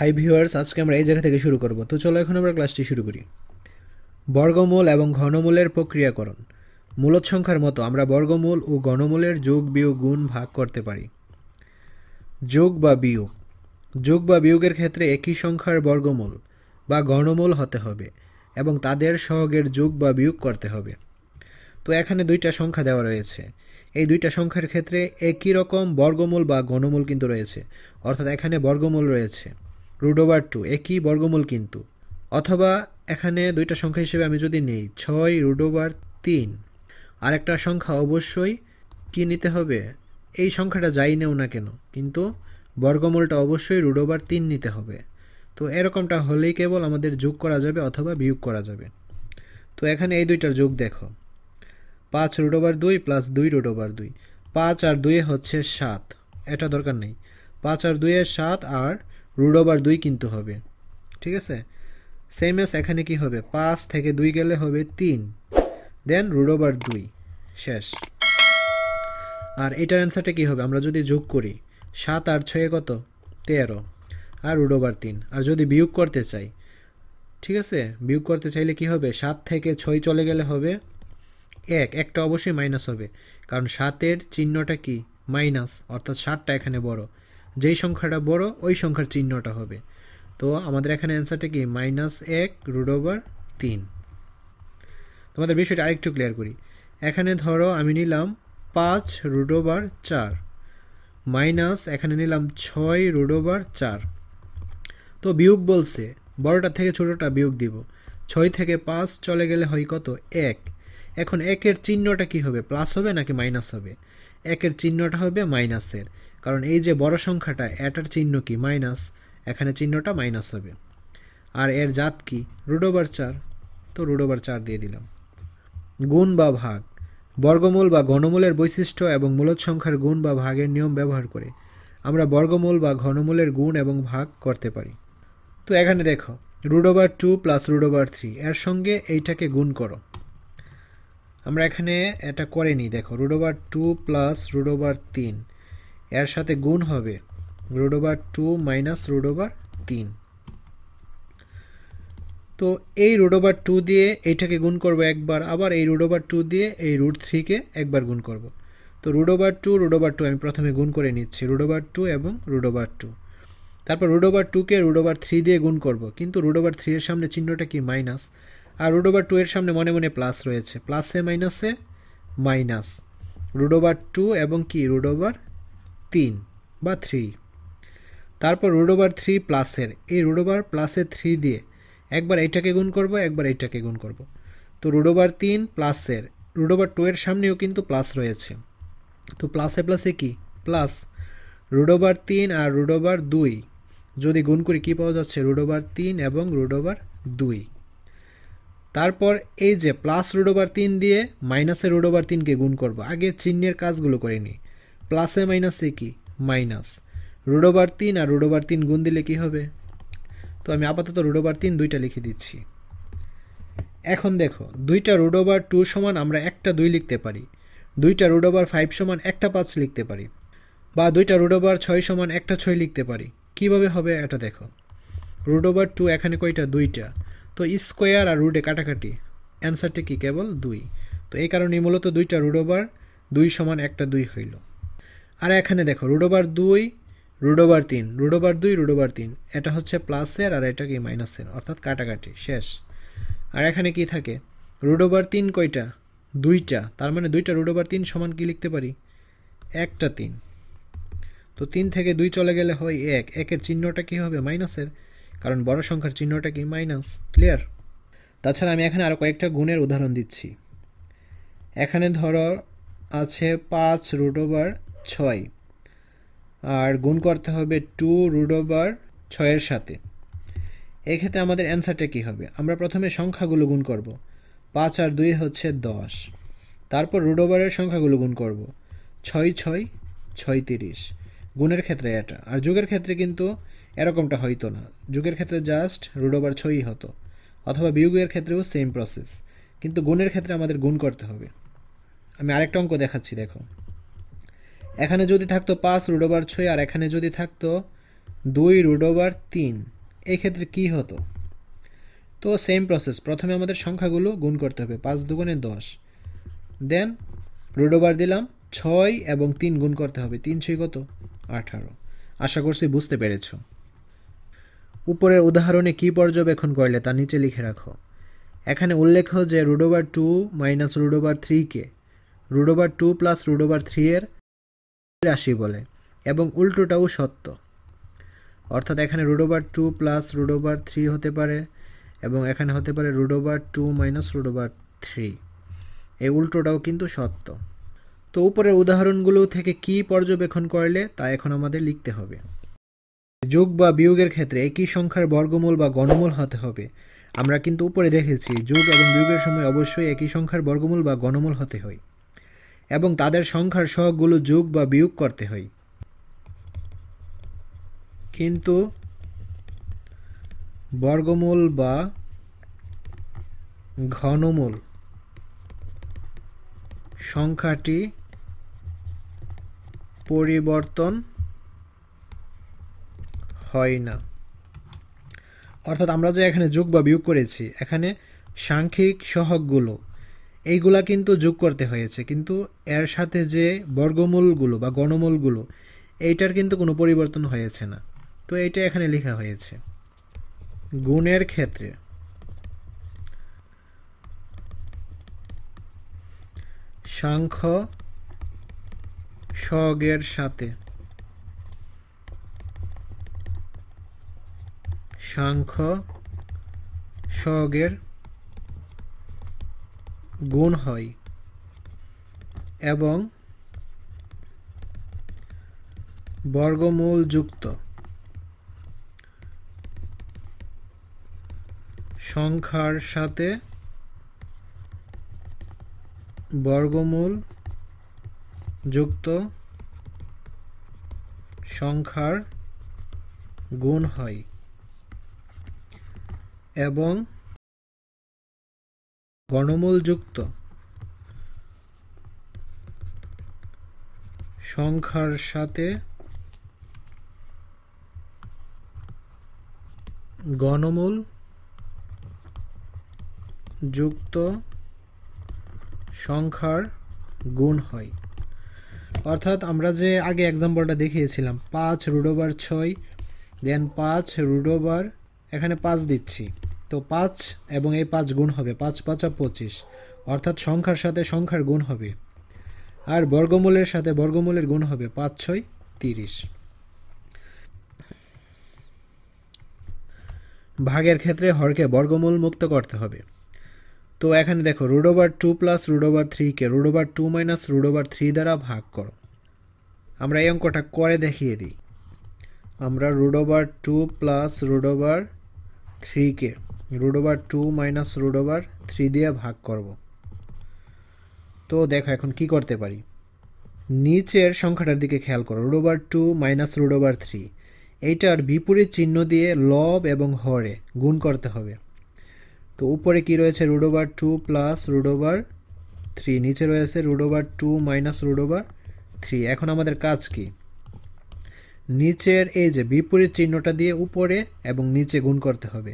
Hi viewers, আজকে আমরা এই জায়গা থেকে শুরু করব। তো চলো এখন আমরা ক্লাসটি শুরু করি। বর্গমূল এবং ঘনমূলের প্রক্রিয়াকরণ। মূলত সংখ্যার মতো আমরা বর্গমূল ও ঘনমূলের যোগ বিয়োগ গুণ ভাগ করতে পারি। যোগ বা বিয়োগ। যোগ বা বিয়োগের ক্ষেত্রে একই সংখ্যার বর্গমূল বা ঘনমূল হতে হবে এবং তাদের সহগের যোগ বা বিয়োগ করতে হবে। তো এখানে দুইটা সংখ্যা দেওয়া রয়েছে, এই দুইটা সংখ্যার ক্ষেত্রে একই রকম বর্গমূল বা ঘনমূল কিন্তু রয়েছে, অর্থাৎ এখানে বর্গমূল রয়েছে √2, একই বর্গমূল কিন্তু। অথবা এখানে দুইটা সংখ্যা হিসেবে আমি যদি নিই 6√3, আর একটা সংখ্যা অবশ্যই কি নিতে হবে, এই সংখ্যাটা যাই নেও না কেন কিন্তু বর্গমূলটা অবশ্যই √3 নিতে হবে। তো এরকমটা হলেই কেবল আমাদের যোগ করা যাবে অথবা বিয়োগ করা যাবে। তো এখানে এই দুইটার যোগ দেখো, 5√2 প্লাস 2√2। 5 আর 2 হচ্ছে 7, এটা দরকার নেই। 5 আর 2 7 আর √2 কিন্তু হবে, ঠিক আছে। সেম এস এখানে কি হবে, 5 থেকে 2 গেলে হবে 3, দেন √2, শেষ। আর এটার অ্যান্সারটা কি হবে আমরা যদি যোগ করি, 7 আর 6 কত, 13, আর √3। আর যদি বিয়োগ করতে চাই, ঠিক আছে, বিয়োগ করতে চাইলে কি হবে, 7 থেকে 6 চলে গেলে হবে 1, একটা অবশ্যই মাইনাস হবে কারণ 7-এর চিহ্নটা কি মাইনাস, অর্থাৎ 7টা এখানে বড়, যেই সংখ্যাটা বড় ওই সংখ্যার চিহ্নটা হবে। তো আমাদের এখানে অ্যান্সারটা কি -1√3। তোমাদের বিষয়টা আরেকটু ক্লিয়ার করি। এখানে ধরো আমি নিলাম 5√4 মাইনাস এখানে নিলাম 6√4। তো বিয়োগ বলছে বড়টা থেকে ছোটটা বিয়োগ দিব, 6 থেকে 5 চলে গেলে হয় কত, 1। এখন 1-এর চিহ্নটা কি হবে, প্লাস হবে নাকি মাইনাস হবে, 1-এর চিহ্নটা হবে মাইনাসের, কারণ এই যে বড় সংখ্যাটা এটার চিহ্ন কি মাইনাস, এখানে চিহ্নটা মাইনাস হবে। আর এর জাত কি, √4, তো √4 দিয়ে দিলাম। গুণ বা ভাগ। বর্গমূল বা ঘনমূলের বৈশিষ্ট্য এবং মূলত সংখ্যার গুণ বা ভাগের নিয়ম ব্যবহার করে আমরা বর্গমূল বা ঘনমূলের গুণ এবং ভাগ করতে পারি। তো এখানে দেখো √2 প্লাস √3, এর সঙ্গে এইটাকে গুণ করো। আমরা এখানে এটা করে নিই, দেখো √2 প্লাস √3, এর সাথে গুণ হবে √2 মাইনাস √3। তো এই √2 দিয়ে এইটাকে গুণ করব একবার, আবার এই √2 দিয়ে এই √3 কে একবার গুণ করব। তো √2 আমি প্রথমে গুণ করে নিচ্ছি, √2 এবং √2, তারপর √2 কে √3 দিয়ে গুণ করব, কিন্তু √3 এর সামনে চিহ্নটা কি মাইনাস, আর √2 এর সামনে মনে মনে প্লাস রয়েছে, প্লাসে মাইনাসে মাইনাস, √2 এবং কি √3। তারপর √3 প্লাসের, এই √+3 দিয়ে একবার এইটাকে গুণ করব, একবার এইটাকে গুণ করব। তো √3 প্লাসের, √2 এর সামনেও কিন্তু প্লাস রয়েছে, তো প্লাসে প্লাসে কি প্লাস, √3 আর √2 যদি গুণ করি কি পাওয়া যাচ্ছে, √3 এবং √2। তারপর এই যে প্লাস √3 দিয়ে মাইনাসের √3 কে গুণ করব। আগে চিহ্নের কাজগুলো করে নিই, প্লাসে মাইনাসে কি মাইনাস, √3 আর √3 গুণ দিলে কি হবে। তো আমি আপাতত √3 দুইটা লিখে দিচ্ছি। এখন দেখো দুইটা √2 সমান আমরা একটা 2 লিখতে পারি, দুইটা √5 সমান একটা 5 লিখতে পারি, বা দুইটা √6 সমান একটা 6 লিখতে পারি। কিভাবে হবে এটা দেখো, √2 এখানে কয়টা, 2টা, তো স্কোয়ার আর রুটে কাটাকাটি, অ্যান্সারটা কি কেবল 2। তো এই কারণে মূলত দুইটা √2 সমান একটা 2 হইল। আর এখানে দেখো √2 √3, √2 √3, এটা হচ্ছে প্লাসের আর এটা কি মাইনাসের, অর্থাৎ কাটাকাটি, শেষ। আর এখানে কি থাকে, √3 কয়টা, 2টা, তার মানে দুইটা √3 সমান কি লিখতে পারি, একটা 3। তো 3 থেকে 2 চলে গেলে হয় 1, 1-এর চিহ্নটা কি হবে মাইনাসের, কারণ বড় সংখ্যার চিহ্নটা কি মাইনাস, ক্লিয়ার। তাছাড়া আমি এখানে আরও কয়েকটা গুণের উদাহরণ দিচ্ছি। এখানে ধরো আছে 5√6, আর গুণ করতে হবে 2√6 সাথে। এক্ষেত্রে আমাদের অ্যান্সারটা কী হবে, আমরা প্রথমে সংখ্যাগুলো গুণ করব, 5 আর 2 হচ্ছে 10, তারপর √2 সংখ্যাগুলো গুণ করব, 6 × 6 = 36, গুণের ক্ষেত্রে এটা। আর যোগের ক্ষেত্রে কিন্তু এরকমটা হইতো না, যোগের ক্ষেত্রে জাস্ট √6 হতো, অথবা বিয়োগের ক্ষেত্রেও সেম প্রসেস, কিন্তু গুণের ক্ষেত্রে আমাদের গুণ করতে হবে। আমি আরেকটা অঙ্ক দেখাচ্ছি, দেখো এখানে যদি থাকতো 5√6, আর এখানে যদি থাকতো দুই রুট ওভার তিন এক্ষেত্রে কি হতো তো সেম প্রসেস প্রথমে আমাদের সংখ্যাগুলো গুণ করতে হবে 5 দুগুণে 10 দেন রুট ওভার দিলাম 6 এবং 3 গুণ করতে হবে 3 6 কত 18 আশা করছি বুঝতে পেরেছো উপরের উদাহরণে কি পর্যবেক্ষণ করলে তা নিচে লিখে রাখো এখানে উল্লেখ যে রুট ওভার 2 - রুট ওভার 3 কে রুট ওভার 2 + রুট ওভার 3 এর রাশি বলে এবং উল্টোটাও সত্য অর্থাৎ এখানে রুট ওভার 2 + রুট ওভার 3 হতে পারে এবং এখানে হতে পারে রুট ওভার 2 - রুট ওভার 3 এই উল্টোটাও কিন্তু সত্য তো উপরের উদাহরণগুলো থেকে কি পর্যবেক্ষণ করলে তা এখন আমাদের লিখতে হবে যোগ বা বিয়োগের ক্ষেত্রে একই সংখ্যার বর্গমূল বা গণমূল হতে হবে আমরা কিন্তু উপরে দেখেছি যোগ এবং বিয়োগের সময় অবশ্যই একই সংখ্যার বর্গমূল বা গণমূল হতে হয় এবং তাদের সংখ্যার সহগগুলো যোগ বা বিয়োগ করতে হয় কিন্তু বর্গমূল বা ঘনমূল সংখ্যাটি পরিবর্তন হয় না অর্থাৎ আমরা যে এখানে যোগ বা বিয়োগ করেছি এখানে সাংখ্যিক সহগগুলো এইগুলা কিন্তু যোগ করতে হয়েছে কিন্তু এর সাথে যে বর্গমূলগুলো বা গণমূলগুলো এইটার কিন্তু কোনো পরিবর্তন হয়েছে না তো এইটা এখানে লেখা হয়েছে গুণের ক্ষেত্রে সংখ্যা সহগের সাথে সংখ্যা সহগের গুণ হয় এবং বর্গমূল যুক্ত সংখ্যার সাথে বর্গমূল যুক্ত সংখ্যার গুণ হয় এবং গণমূল যুক্ত সংখ্যার সাথে গণমূল যুক্ত সংখ্যার গুণ হয় অর্থাৎ আমরা যে আগে এক্সাম্পলটা দেখিয়েছিলাম 5 √ 6 দেন 5 √ এখানে 5 দিচ্ছি তো 5 এবং এই 5 গুণ হবে 5 × 5 = 25 অর্থাৎ সংখ্যার সাথে সংখ্যার গুণ হবে আর বর্গমূলের সাথে বর্গমূলের গুণ হবে 5 × 6 = 30 ভাগের ক্ষেত্রে হরকে বর্গমূল মুক্ত করতে হবে তো এখানে দেখো √2 + √3 কে √2 - √3 দ্বারা ভাগ করো আমরা এই অঙ্কটা করে দেখিয়ে দিই আমরা √2 + √3 কে √2 - √3 দিয়ে ভাগ করব তো দেখো এখন কি করতে পারি নিচের সংখ্যাটার দিকে খেয়াল করো √2 - √3 এইটার বিপরীত চিহ্ন দিয়ে লব এবং হরে গুণ করতে হবে তো উপরে কি রয়েছে √2 + √3 নিচে রয়েছে √2 - √3 এখন আমাদের কাজ কি নিচের এই যে বিপরীত চিহ্নটা দিয়ে উপরে এবং নিচে গুণ করতে হবে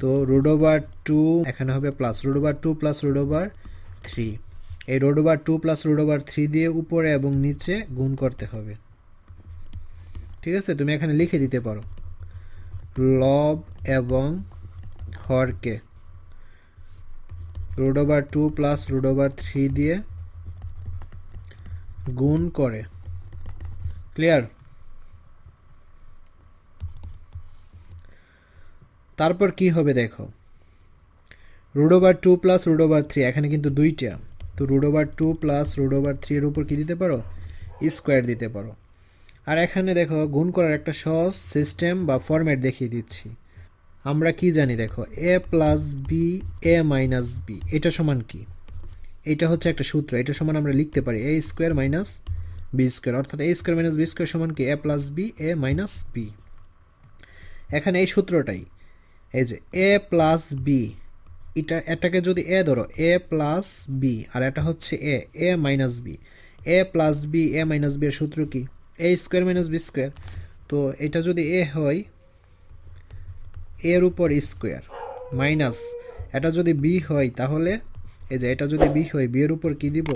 তো √2 এখানে হবে প্লাস √2 + √3 এই √2 + √3 দিয়ে উপরে এবং নিচে গুণ করতে হবে ঠিক আছে তুমি এখানে লিখে দিতে পারো লব এবং হরকে √2 + √3 দিয়ে গুণ করে ক্লিয়ার তারপর কি হবে দেখো √2 + √3 এখানে কিন্তু দুইটা তো √2 + √3 এর উপর কি দিতে পারো স্কয়ার দিতে পারো আর এখানে দেখো গুণ করার একটা সহজ সিস্টেম বা ফরম্যাট দেখিয়ে দিচ্ছি আমরা কি জানি দেখো a + b a - b এটা সমান কি এটা হচ্ছে একটা সূত্র এটা সমান আমরা লিখতে পারি a² - b² অর্থাৎ a² - b² সমান কি a + b a - b এখানে এই সূত্রটাই এই যে a + b এটাকে যদি a ধরো a + b আর এটা হচ্ছে a a - b a + b a - b এর সূত্র কি a² - b² তো এটা যদি a হয় a এর উপর স্কয়ার মাইনাস এটা যদি b হয় তাহলে এই যে এটা যদি b হয় b এর উপর কি দিব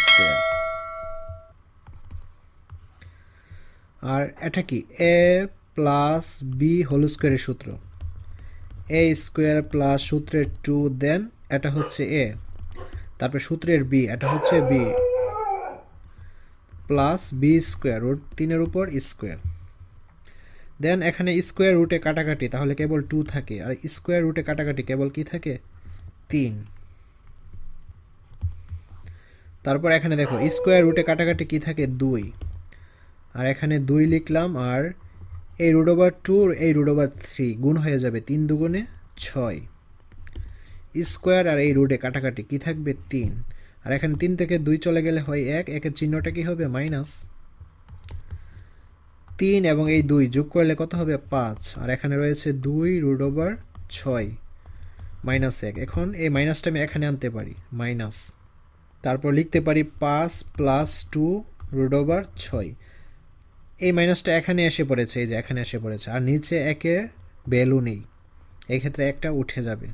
স্কয়ার আর এটা কি a plus b হোল স্কয়ারের সূত্র a square plus সূত্রের 2 then এটা হচ্ছে a তারপর সূত্রের b এটা হচ্ছে b plus b square root 3 এর উপর square then এখানে square root এ কাটাকাটি তাহলে কেবল 2 থাকে আর square root এ কাটাকাটি কেবল কি থাকে 3 তারপর এখানে দেখো square root এ কাটাকাটি কি থাকে 2 আর এখানে 2 লিখলাম আর a root over 2 a root over 3 গুণ হয়ে যাবে 3 দুগুণে 6 স্কয়ার আর এই রুটে কাটাকাটি কি থাকবে 3 আর এখানে 3 থেকে 2 চলে গেলে হয় 1 1 এর চিহ্নটা কি হবে মাইনাস 3 এবং এই 2 যোগ করলে কত হবে 5 আর এখানে রয়েছে 2 root over 6 minus 1 এখন এই মাইনাসটা আমি এখানে আনতে পারি মাইনাস তারপর লিখতে পারি 5 plus 2 root over 6 এই মাইনাসটা এখানে এসে পড়েছে এই যে এখানে এসে পড়েছে আর নিচে 1 এর ভ্যালু নেই এই ক্ষেত্রে একটা উঠে যাবে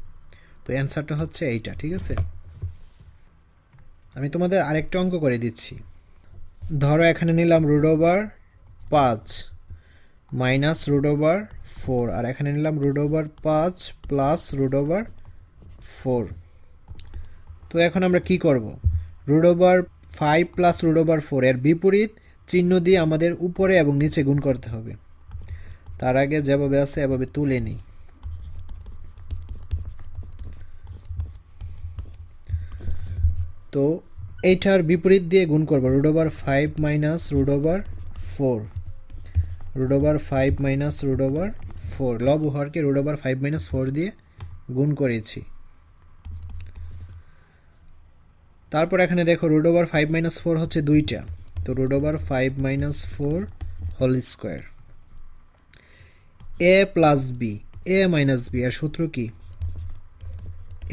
তো অ্যানসারটা হচ্ছে এইটা ঠিক আছে আমি তোমাদের আরেকটা অঙ্ক করে দিচ্ছি ধরো এখানে নিলাম √5 minus √4 আর এখানে নিলাম √5 plus √4 তো এখন আমরা কি করব √5 plus √4 এর বিপরীত চিহ্ন দিয়ে আমাদের উপরে এবং নিচে গুণ করতে হবে তার আগে যেভাবে আছে এভাবে তুলে নেই তো এইটার বিপরীত দিয়ে গুণ করব √5 - √4 √5 - √4 লব হরকে √5 - 4 দিয়ে গুণ করেছি তারপর এখানে দেখো √5 - 4 হচ্ছে দুইটা तो √5 minus 4 whole square a plus b এর সূত্র কি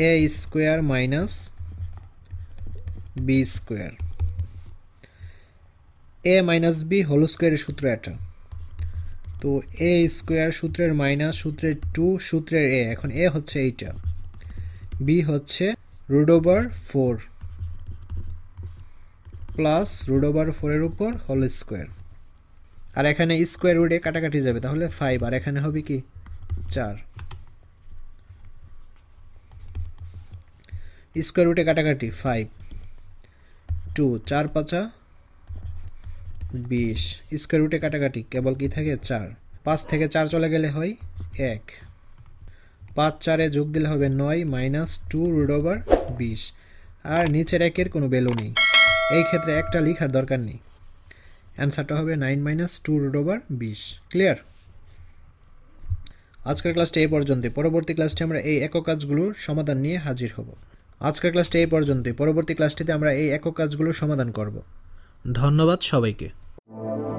a square minus b square a minus b whole square এর সূত্র এটা তো a square সূত্রের মাইনাস সূত্রের 2 সূত্রের a এখন a হচ্ছে এইটা b হচ্ছে √4 প্লাস √4 এর উপর হোল স্কয়ার আর এখানে স্কয়ার রুট এ কাটাকাটি যাবে তাহলে 5 আর এখানে হবে কি 4 স্কয়ার রুট এ কাটাকাটি 5 2 4 5 20 স্কয়ার রুট এ কাটাকাটি কেবল কি থাকে 4 5 থেকে 4 চলে গেলে হয় 1 5 4 এ যোগ দিলে হবে 9 - 2 √20 আর নিচের 1 এর কোনো ভ্যালু নেই এই ক্ষেত্রে একটা লেখার দরকার নেই অ্যানসারটা হবে 9 - 2 √20 ক্লিয়ার আজকের ক্লাসটা এই পর্যন্তই পরবর্তী ক্লাসে আমরা এই একক কাজগুলোর সমাধান নিয়ে হাজির হব আজকের ক্লাসটা এই পর্যন্তই পরবর্তী ক্লাসটিতে আমরা এই একক কাজগুলোর সমাধান করব ধন্যবাদ সবাইকে